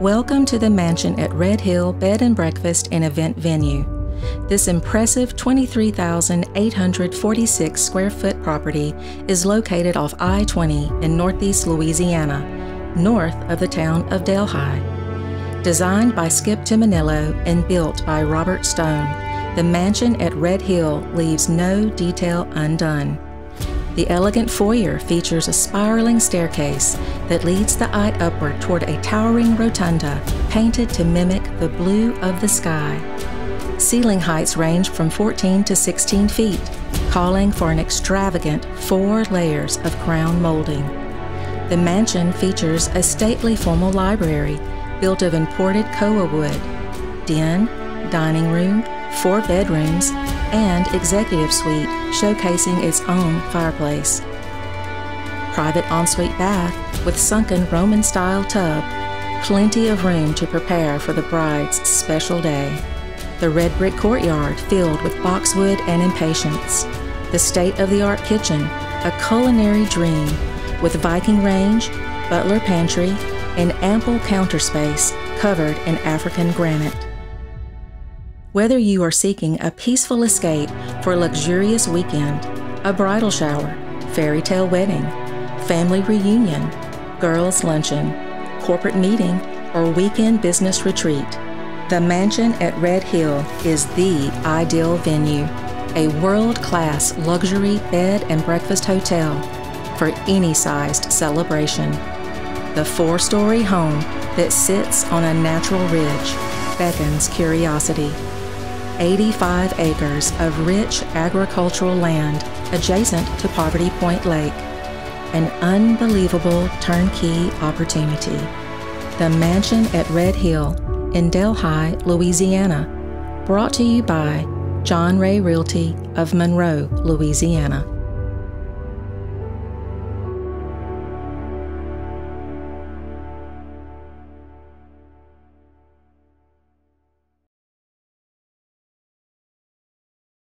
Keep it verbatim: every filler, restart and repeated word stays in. Welcome to the Mansion at Red Hill Bed and Breakfast and Event Venue. This impressive twenty-three thousand eight hundred forty-six square foot property is located off I twenty in Northeast Louisiana, north of the town of Delhi. Designed by Skip Tuminello and built by Robert Stone, the Mansion at Red Hill leaves no detail undone. The elegant foyer features a spiraling staircase that leads the eye upward toward a towering rotunda painted to mimic the blue of the sky. Ceiling heights range from fourteen to sixteen feet, calling for an extravagant four layers of crown molding. The mansion features a stately formal library built of imported koa wood, den, dining room, four bedrooms, and executive suite showcasing its own fireplace. Private ensuite bath with sunken Roman-style tub, plenty of room to prepare for the bride's special day. The red brick courtyard filled with boxwood and impatiens. The state-of-the-art kitchen, a culinary dream, with Viking range, butler pantry, and ample counter space covered in African granite. Whether you are seeking a peaceful escape for a luxurious weekend, a bridal shower, fairy tale wedding, family reunion, girls' luncheon, corporate meeting, or weekend business retreat, the Mansion at Red Hill is the ideal venue, a world-class luxury bed and breakfast hotel for any sized celebration. The four-story home that sits on a natural ridge beckons curiosity. eighty-five acres of rich agricultural land adjacent to Poverty Point Lake. An unbelievable turnkey opportunity. The Mansion at Red Hill in Delhi, Louisiana. Brought to you by John Rea Realty of Monroe, Louisiana.